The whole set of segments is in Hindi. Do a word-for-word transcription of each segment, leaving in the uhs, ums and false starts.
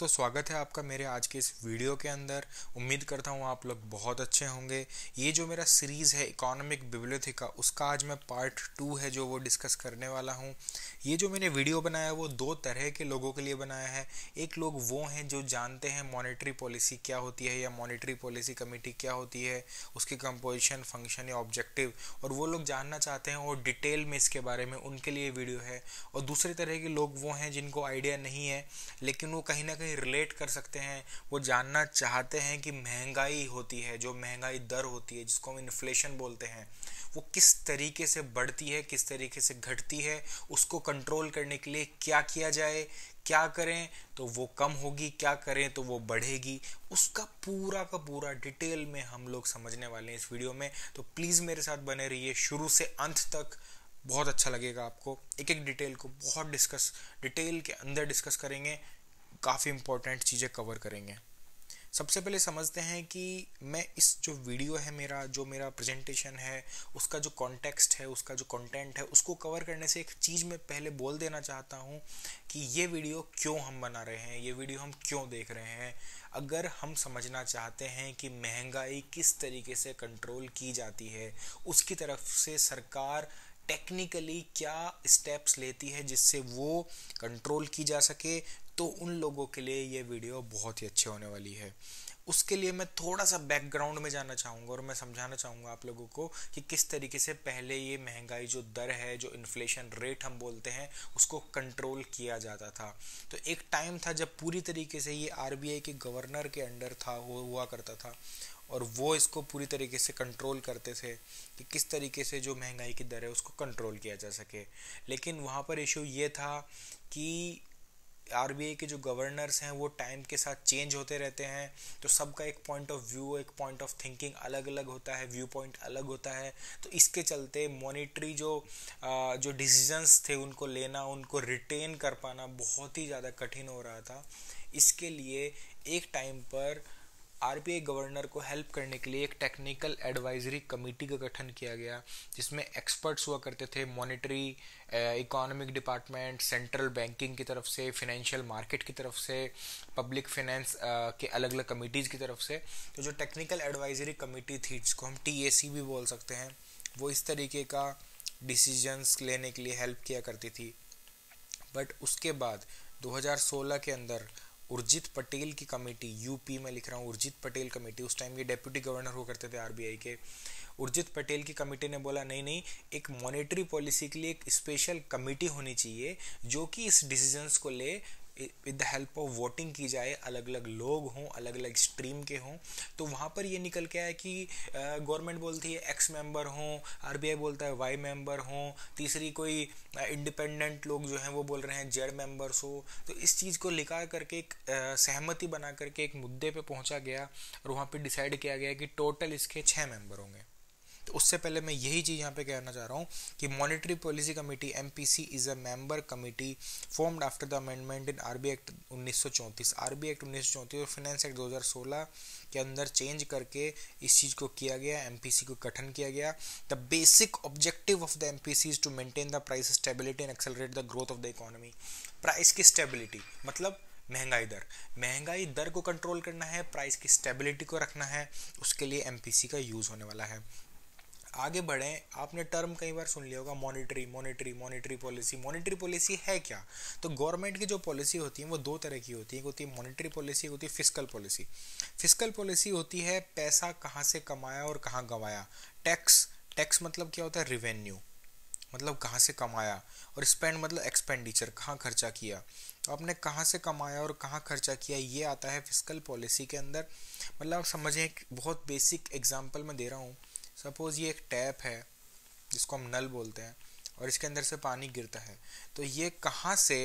दोस्तों, स्वागत है आपका मेरे आज के इस वीडियो के अंदर। उम्मीद करता हूँ आप लोग बहुत अच्छे होंगे। ये जो मेरा सीरीज़ है इकोनॉमिक बिब्लियोथेका, उसका आज मैं पार्ट टू है जो वो डिस्कस करने वाला हूँ। ये जो मैंने वीडियो बनाया है वो दो तरह के लोगों के लिए बनाया है। एक लोग वो हैं जो जानते हैं मॉनेटरी पॉलिसी क्या होती है या मॉनेटरी पॉलिसी कमेटी क्या होती है, उसकी कंपोजिशन, फंक्शन या ऑब्जेक्टिव, और वो लोग जानना चाहते हैं और डिटेल में इसके बारे में, उनके लिए वीडियो है। और दूसरे तरह के लोग वो हैं जिनको आइडिया नहीं है लेकिन वो कहीं ना कहीं रिलेट कर सकते हैं, वो जानना चाहते हैं कि महंगाई होती है, जो महंगाई दर होती है जिसको हम इन्फ्लेशन बोलते हैं, वो किस तरीके से बढ़ती है, किस तरीके से घटती है, उसको कंट्रोल करने के लिए क्या किया जाए, क्या करें तो वो कम होगी, क्या करें तो वो बढ़ेगी। उसका पूरा का पूरा डिटेल में हम लोग समझने वाले हैं इस वीडियो में। तो प्लीज़ मेरे साथ बने रहिए शुरू से अंत तक, बहुत अच्छा लगेगा आपको। एक एक डिटेल को बहुत डिस्कस डिटेल के अंदर डिस्कस करेंगे, काफ़ी इम्पोर्टेंट चीज़ें कवर करेंगे। सबसे पहले समझते हैं कि मैं इस जो वीडियो है मेरा, जो मेरा प्रेजेंटेशन है, उसका जो कॉन्टेक्स्ट है, उसका जो कंटेंट है, उसको कवर करने से एक चीज़ मैं पहले बोल देना चाहता हूँ कि ये वीडियो क्यों हम बना रहे हैं, ये वीडियो हम क्यों देख रहे हैं। अगर हम समझना चाहते हैं कि महंगाई किस तरीके से कंट्रोल की जाती है, उसकी तरफ से सरकार टेक्निकली क्या स्टेप्स लेती है जिससे वो कंट्रोल की जा सके, तो उन लोगों के लिए ये वीडियो बहुत ही अच्छी होने वाली है। उसके लिए मैं थोड़ा सा बैकग्राउंड में जाना चाहूँगा और मैं समझाना चाहूँगा आप लोगों को कि किस तरीके से पहले ये महंगाई जो दर है, जो इन्फ्लेशन रेट हम बोलते हैं, उसको कंट्रोल किया जाता था। तो एक टाइम था जब पूरी तरीके से ये आरबीआई के गवर्नर के अंडर था, वो हुआ करता था, और वो इसको पूरी तरीके से कंट्रोल करते थे कि किस तरीके से जो महंगाई की दर है उसको कंट्रोल किया जा सके। लेकिन वहाँ पर इशू ये था कि आरबीआई के जो गवर्नर्स हैं वो टाइम के साथ चेंज होते रहते हैं, तो सबका एक पॉइंट ऑफ व्यू, एक पॉइंट ऑफ थिंकिंग अलग अलग होता है, व्यू पॉइंट अलग होता है। तो इसके चलते मॉनिटरी जो जो डिसीजंस थे उनको लेना, उनको रिटेन कर पाना बहुत ही ज़्यादा कठिन हो रहा था। इसके लिए एक टाइम पर आरबीआई गवर्नर को हेल्प करने के लिए एक टेक्निकल एडवाइजरी कमेटी का गठन किया गया, जिसमें एक्सपर्ट्स हुआ करते थे monetary, economic department, central banking की तरफ से, फिनेंशियल मार्केट की तरफ से, पब्लिक फिनेंस के अलग अलग कमेटीज़ की तरफ से। तो जो टेक्निकल एडवाइजरी कमेटी थी, जिसको हम टीएसी भी बोल सकते हैं, वो इस तरीके का डिसीजंस लेने के लिए हेल्प किया करती थी। बट उसके बाद दो हज़ार सोलह के अंदर उर्जित पटेल की कमेटी, यूपी में लिख रहा हूँ उर्जित पटेल कमेटी, उस टाइम ये डेप्यूटी गवर्नर हुआ करते थे आरबीआई के, उर्जित पटेल की कमेटी ने बोला नहीं नहीं एक मॉनेटरी पॉलिसी के लिए एक स्पेशल कमेटी होनी चाहिए जो कि इस डिसीजंस को ले, with the help of voting की जाए, अलग अलग लोग हों, अलग अलग स्ट्रीम के हों। तो वहाँ पर ये निकल के आया कि गवर्नमेंट बोलती है एक्स मेंबर हों, आरबीआई बोलता है वाई मेंबर हों, तीसरी कोई इंडिपेंडेंट लोग जो हैं वो बोल रहे हैं जेड मेंबर्स हो। तो इस चीज़ को लिखा करके एक सहमति बना करके एक मुद्दे पे पहुँचा गया और वहाँ पर डिसाइड किया गया कि टोटल इसके छः मेंबर होंगे। तो उससे पहले मैं यही चीज़ यहाँ पे कहना चाह रहा हूँ कि monetary policy committee MPC is a member committee formed after the amendment in RBI act उन्नीस सौ चौंतीस। आरबीआई एक्ट उन्नीस सौ चौंतीस और फाइनेंस एक्ट दो हज़ार सोलह के अंदर चेंज करके इस चीज़ को किया गया, एमपीसी को गठन किया गया। The basic objective of the MPC is to maintain the price stability and accelerate the growth of the economy. Price की स्टेबिलिटी मतलब महंगाई दर, महंगाई दर को कंट्रोल करना है, प्राइस की स्टेबिलिटी को रखना है, उसके लिए एमपीसी का यूज़ होने वाला है। आगे बढ़ें, आपने टर्म कई बार सुन लिया होगा monetary monetary monetary policy. Monetary policy है क्या? तो गवर्नमेंट की जो पॉलिसी होती है वो दो तरह की होती है, होती है मॉनेटरी पॉलिसी, होती है फिस्कल पॉलिसी। फिस्कल पॉलिसी होती है पैसा कहाँ से कमाया और कहाँ गंवाया, टैक्स। टैक्स मतलब क्या होता है? रिवेन्यू मतलब कहाँ से कमाया, और स्पेंड मतलब एक्सपेंडिचर, कहाँ खर्चा किया। तो आपने कहाँ से कमाया और कहाँ खर्चा किया, ये आता है फिस्कल पॉलिसी के अंदर। मतलब आप समझें, एक बहुत बेसिक एग्जाम्पल मैं दे रहा हूँ। सपोज़ ये एक टैप है जिसको हम नल बोलते हैं और इसके अंदर से पानी गिरता है, तो ये कहाँ से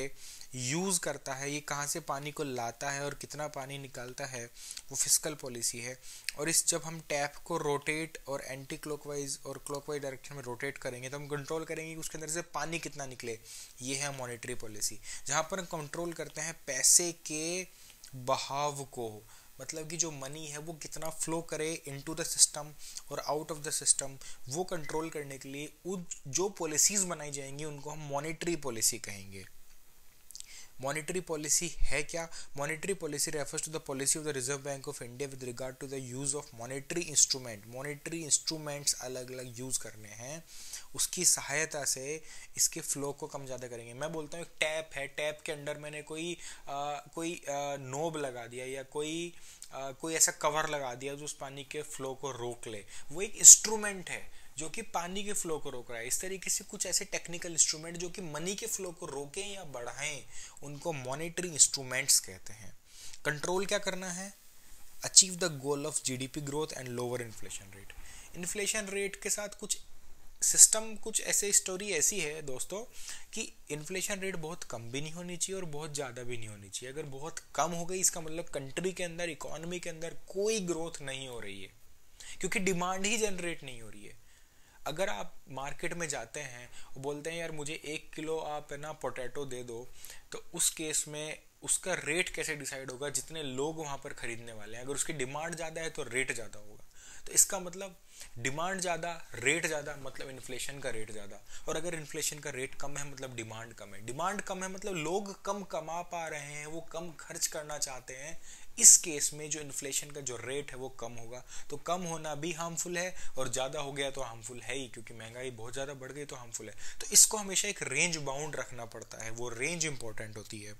यूज़ करता है, ये कहाँ से पानी को लाता है और कितना पानी निकालता है, वो फिस्कल पॉलिसी है। और इस जब हम टैप को रोटेट और एंटी क्लॉकवाइज और क्लॉकवाइज डायरेक्शन में रोटेट करेंगे तो हम कंट्रोल करेंगे कि उसके अंदर से पानी कितना निकले। ये है मॉनेटरी पॉलिसी, जहाँ पर हम कंट्रोल करते हैं पैसे के बहाव को, मतलब कि जो मनी है वो कितना फ्लो करे इनटू द सिस्टम और आउट ऑफ द सिस्टम, वो कंट्रोल करने के लिए उन जो पॉलिसीज़ बनाई जाएंगी उनको हम मॉनेटरी पॉलिसी कहेंगे। मॉनेटरी पॉलिसी है क्या? Monetary policy refers to the policy of the reserve bank of India with regard to the use of monetary instrument. Monetary instruments अलग अलग यूज़ करने हैं, उसकी सहायता से इसके फ्लो को कम ज़्यादा करेंगे। मैं बोलता हूँ एक टैप है, टैप के अंडर मैंने कोई आ, कोई नोब लगा दिया या कोई आ, कोई ऐसा कवर लगा दिया जो उस पानी के फ्लो को रोक ले, वो एक इंस्ट्रूमेंट है जो कि पानी के फ्लो को रोक रहा है। इस तरीके से कुछ ऐसे टेक्निकल इंस्ट्रूमेंट जो कि मनी के फ्लो को रोकें या बढ़ाएं, उनको मॉनेटरी इंस्ट्रूमेंट्स कहते हैं। कंट्रोल क्या करना है? Achieve the goal of GDP growth and lower inflation rate. Inflation rate के साथ कुछ सिस्टम, कुछ ऐसे स्टोरी ऐसी है दोस्तों कि इन्फ्लेशन रेट बहुत कम भी नहीं होनी चाहिए और बहुत ज़्यादा भी नहीं होनी चाहिए। अगर बहुत कम हो गई इसका मतलब कंट्री के अंदर, इकोनॉमी के अंदर कोई ग्रोथ नहीं हो रही है, क्योंकि डिमांड ही जनरेट नहीं हो रही है। अगर आप मार्केट में जाते हैं और बोलते हैं यार मुझे एक किलो आप है ना पोटैटो दे दो, तो उस केस में उसका रेट कैसे डिसाइड होगा? जितने लोग वहाँ पर खरीदने वाले हैं। अगर उसकी डिमांड ज़्यादा है तो रेट ज़्यादा होगा। तो इसका मतलब डिमांड ज़्यादा रेट ज़्यादा मतलब इन्फ्लेशन का रेट ज़्यादा, और अगर इन्फ्लेशन का रेट कम है मतलब डिमांड कम है, डिमांड कम है मतलब लोग कम कमा पा रहे हैं, वो कम खर्च करना चाहते हैं। इस केस में जो इन्फ्लेशन का जो रेट है वो कम होगा, तो कम होना भी हार्मफुल है और ज़्यादा हो गया तो हार्मफुल है ही, क्योंकि महंगाई बहुत ज़्यादा बढ़ गई तो हार्मफुल है। तो इसको हमेशा एक रेंज बाउंड रखना पड़ता है, वो रेंज इंपॉर्टेंट होती है।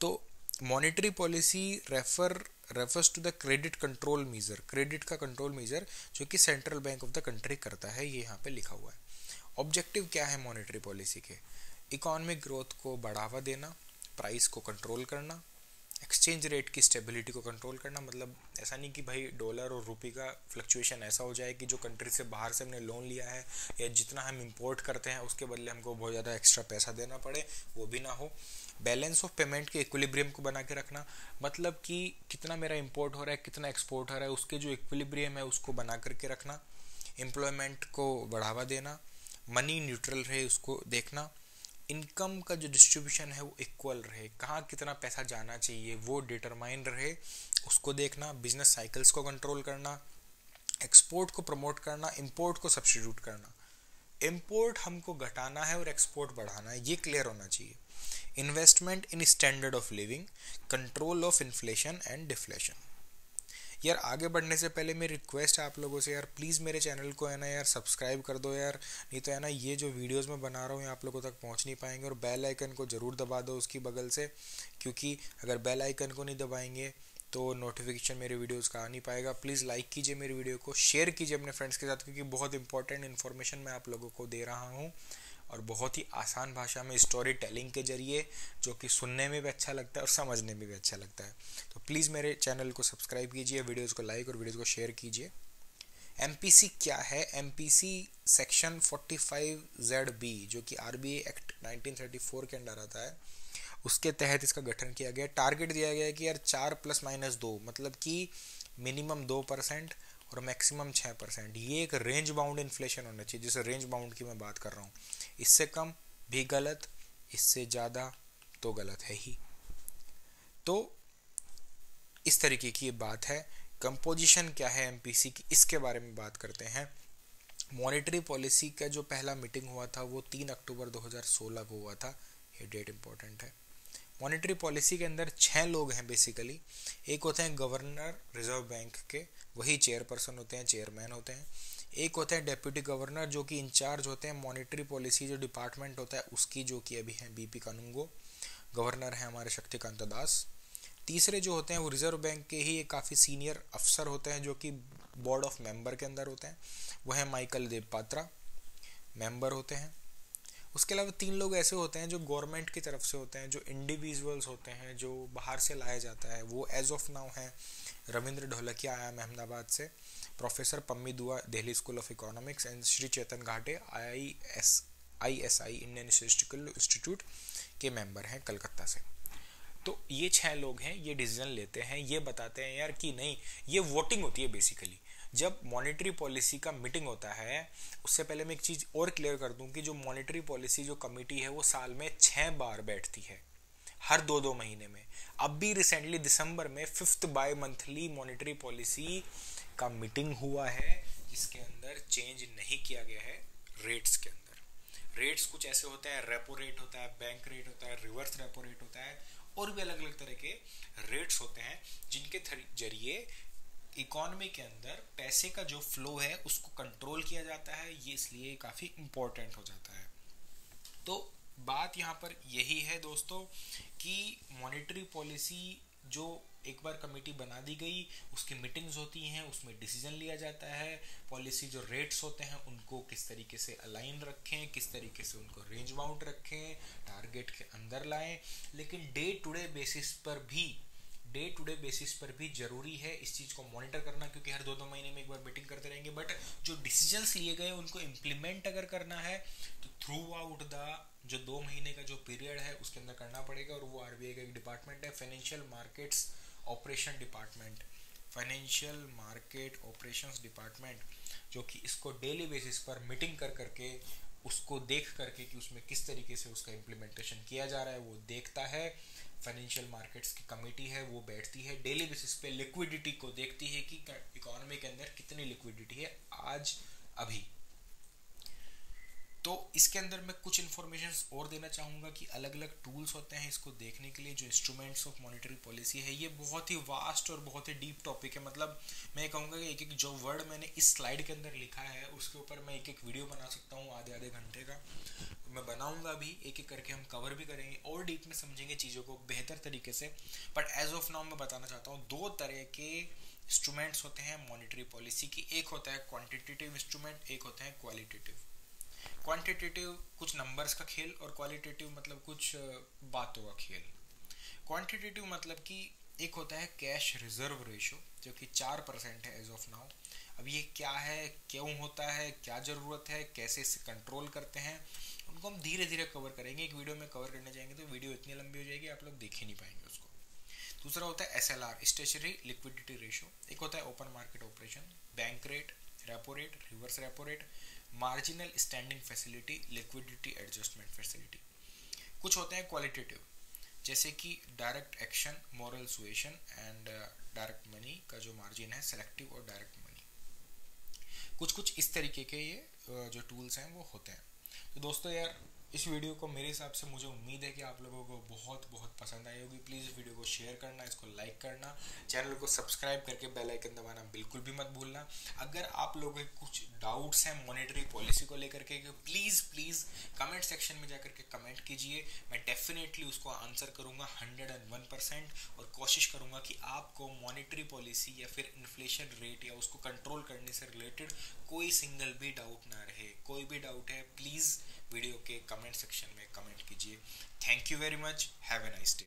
तो monetary policy refer refers to the credit control measure, credit का कंट्रोल मीजर जो कि central bank of the country करता है, ये यहाँ पे लिखा हुआ है। ऑब्जेक्टिव क्या है मॉनेटरी पॉलिसी के? इकोनॉमिक ग्रोथ को बढ़ावा देना, प्राइस को कंट्रोल करना, एक्सचेंज रेट की स्टेबिलिटी को कंट्रोल करना। मतलब ऐसा नहीं कि भाई डॉलर और रुपये का फ्लक्चुएशन ऐसा हो जाए कि जो कंट्री से बाहर से हमने लोन लिया है या जितना हम इंपोर्ट करते हैं उसके बदले हमको बहुत ज़्यादा एक्स्ट्रा पैसा देना पड़े, वो भी ना हो। बैलेंस ऑफ पेमेंट के इक्विलिब्रियम को बना के रखना, मतलब कि कितना मेरा इंपोर्ट हो रहा है कितना एक्सपोर्ट हो रहा है उसके जो इक्विलिब्रियम है उसको बना करके रखना। एम्प्लॉयमेंट को बढ़ावा देना, मनी न्यूट्रल रहे उसको देखना, इनकम का जो डिस्ट्रीब्यूशन है वो इक्वल रहे, कहाँ कितना पैसा जाना चाहिए वो डिटरमाइन रहे उसको देखना, बिजनेस साइकिल्स को कंट्रोल करना, एक्सपोर्ट को प्रमोट करना, इंपोर्ट को सब्स्टिट्यूट करना। इंपोर्ट हमको घटाना है और एक्सपोर्ट बढ़ाना है, ये क्लियर होना चाहिए। Investment in standard of living, control of inflation and deflation. यार आगे बढ़ने से पहले मेरी रिक्वेस्ट है आप लोगों से, यार प्लीज़ मेरे चैनल को है ना यार सब्सक्राइब कर दो यार, नहीं तो है ना ये जो वीडियोस मैं बना रहा हूँ ये आप लोगों तक पहुँच नहीं पाएंगे। और बेल आइकन को ज़रूर दबा दो उसकी बगल से, क्योंकि अगर बेल आइकन को नहीं दबाएंगे तो नोटिफिकेशन मेरे वीडियोस का आ नहीं पाएगा। प्लीज़ लाइक कीजिए मेरे वीडियो को, शेयर कीजिए अपने फ्रेंड्स के साथ, क्योंकि बहुत इंपॉर्टेंट इन्फॉर्मेशन मैं आप लोगों को दे रहा हूँ और बहुत ही आसान भाषा में स्टोरी टेलिंग के जरिए, जो कि सुनने में भी अच्छा लगता है और समझने में भी अच्छा लगता है। तो प्लीज़ मेरे चैनल को सब्सक्राइब कीजिए, वीडियोस को लाइक और वीडियोस को शेयर कीजिए। एमपीसी क्या है? MPC section forty five Z B जो कि RBI act nineteen thirty four के अंडर आता है, उसके तहत इसका गठन किया गया। टारगेट दिया गया है कि यार चार प्लस माइनस दो, मतलब कि मिनिमम दो परसेंट और मैक्सिमम छः परसेंट। ये एक रेंज बाउंड इन्फ्लेशन होना चाहिए, जिस रेंज बाउंड की मैं बात कर रहा हूँ। इससे कम भी गलत, इससे ज़्यादा तो गलत है ही। तो इस तरीके की ये बात है। कंपोजिशन क्या है एमपीसी की, इसके बारे में बात करते हैं। मॉनेटरी पॉलिसी का जो पहला मीटिंग हुआ था वो तीन अक्टूबर दो हज़ार सोलह को हुआ था, ये डेट इम्पोर्टेंट है। मॉनेटरी पॉलिसी के अंदर छः लोग हैं बेसिकली। एक होते हैं गवर्नर रिजर्व बैंक के, वही चेयरपर्सन होते हैं, चेयरमैन होते हैं। एक होते हैं डेप्यूटी गवर्नर जो कि इंचार्ज होते हैं मॉनेटरी पॉलिसी जो डिपार्टमेंट होता है उसकी, जो कि अभी हैं बीपी कानूंगो। गवर्नर हैं हमारे शक्तिकांत दास। तीसरे जो होते हैं वो रिजर्व बैंक के ही काफ़ी सीनियर अफसर होते हैं जो कि बोर्ड ऑफ मेंबर के अंदर होते हैं, वह हैं माइकल देव पात्रा, मेंबर होते हैं। उसके अलावा तीन लोग ऐसे होते हैं जो गवर्नमेंट की तरफ से होते हैं, जो इंडिविजुअल्स होते हैं, जो बाहर से लाया जाता है। वो एज ऑफ नाउ हैं रविंद्र ढोलकिया, आई एम अहमदाबाद से, professor Pammi Dua Delhi school of economics and Shri Chetan Ghate I S I S I Indian statistical institute के मेंबर हैं कलकत्ता से। तो ये छः लोग हैं, ये डिसीजन लेते हैं, ये बताते हैं यार कि नहीं, ये वोटिंग होती है बेसिकली। जब मॉनेटरी पॉलिसी का मीटिंग होता है उससे पहले मैं एक चीज़ और क्लियर कर दूं कि जो मॉनेटरी पॉलिसी जो कमेटी है वो साल में छः बार बैठती है, हर दो दो महीने में। अब भी रिसेंटली दिसंबर में fifth bimonthly monetary policy का मीटिंग हुआ है, जिसके अंदर चेंज नहीं किया गया है रेट्स के अंदर। रेट्स कुछ ऐसे होते हैं, रेपो रेट होता है, बैंक रेट होता है, रिवर्स रेपो रेट होता है और भी अलग अलग तरह के रेट्स होते हैं जिनके जरिए इकोनॉमी के अंदर पैसे का जो फ्लो है उसको कंट्रोल किया जाता है। ये इसलिए काफ़ी इम्पोर्टेंट हो जाता है। तो बात यहाँ पर यही है दोस्तों कि मॉनेटरी पॉलिसी जो एक बार कमेटी बना दी गई उसकी मीटिंग्स होती हैं, उसमें डिसीजन लिया जाता है, पॉलिसी जो रेट्स होते हैं उनको किस तरीके से अलाइन रखें, किस तरीके से उनको रेंज बाउंड रखें, टारगेट के अंदर लाएं। लेकिन डे टू डे बेसिस पर भी डे टू डे बेसिस पर भी जरूरी है इस चीज़ को मॉनिटर करना, क्योंकि हर दो दो महीने में एक बार मीटिंग करते रहेंगे। बट जो डिसीजंस लिए गए उनको इम्प्लीमेंट अगर करना है तो थ्रू आउट द जो दो महीने का जो पीरियड है उसके अंदर करना पड़ेगा। और वो आरबीआई का एक डिपार्टमेंट है, financial markets operation department, financial market operations department, जो कि इसको डेली बेसिस पर मीटिंग कर करके उसको देख करके कि उसमें किस तरीके से उसका इम्प्लीमेंटेशन किया जा रहा है वो देखता है। फाइनेंशियल मार्केट्स की कमेटी है वो बैठती है डेली बेसिस पे, लिक्विडिटी को देखती है कि इकोनॉमी के अंदर कितनी लिक्विडिटी है आज अभी। तो इसके अंदर मैं कुछ इन्फॉर्मेशन और देना चाहूँगा कि अलग अलग टूल्स होते हैं इसको देखने के लिए, जो इंस्ट्रूमेंट्स ऑफ मॉनेटरी पॉलिसी है। ये बहुत ही वास्ट और बहुत ही डीप टॉपिक है, मतलब मैं कहूँगा कि एक एक जो वर्ड मैंने इस स्लाइड के अंदर लिखा है उसके ऊपर मैं एक एक वीडियो बना सकता हूँ आधे आधे घंटे का। मैं बनाऊँगा भी, एक एक करके हम कवर भी करेंगे और डीप में समझेंगे चीज़ों को बेहतर तरीके से। बट एज ऑफ नाउ मैं बताना चाहता हूँ दो तरह के इंस्ट्रूमेंट्स होते हैं मॉनेटरी पॉलिसी की। एक होता है क्वान्टिटेटिव इंस्ट्रूमेंट, एक होता है क्वालिटेटिव। क्वांटिटेटिव कुछ नंबर्स का खेल और क्वालिटेटिव मतलब कुछ बातों का खेल। क्वांटिटेटिव मतलब कि एक होता है कैश रिजर्व रेशो जो कि चार परसेंट है एज ऑफ नाउ। अब ये क्या है, क्यों होता है, क्या ज़रूरत है, कैसे इसे कंट्रोल करते हैं, उनको हम धीरे धीरे कवर करेंगे। एक वीडियो में कवर करने जाएंगे तो वीडियो इतनी लंबी हो जाएगी आप लोग देख ही नहीं पाएंगे उसको। दूसरा होता है S L R, stationery liquidity ratio. एक होता है open market operation, bank rate, repo rate, reverse repo rate, marginal standing facility, liquidity adjustment facility. कुछ होते हैं क्वालिटेटिव जैसे कि direct action, moral suasion and direct money का जो मार्जिन है, सेलेक्टिव और डायरेक्ट मनी। कुछ कुछ इस तरीके के ये जो टूल्स हैं वो होते हैं। तो दोस्तों यार इस वीडियो को मेरे हिसाब से मुझे उम्मीद है कि आप लोगों को बहुत बहुत पसंद आई होगी। प्लीज़ वीडियो को शेयर करना, इसको लाइक करना, चैनल को सब्सक्राइब करके बेल आइकन दबाना बिल्कुल भी मत भूलना। अगर आप लोगों के कुछ डाउट्स हैं मॉनेटरी पॉलिसी को लेकर के प्लीज़ प्लीज़ कमेंट सेक्शन में जाकर के कमेंट कीजिए, मैं डेफिनेटली उसको आंसर करूँगा हंड्रेड एंड वन परसेंट और कोशिश करूँगा कि आपको मॉनेटरी पॉलिसी या फिर इन्फ्लेशन रेट या उसको कंट्रोल करने से रिलेटेड कोई सिंगल भी डाउट ना रहे। कोई भी डाउट है प्लीज़ वीडियो के कमेंट सेक्शन में कमेंट कीजिए। Thank you very much, have a nice day.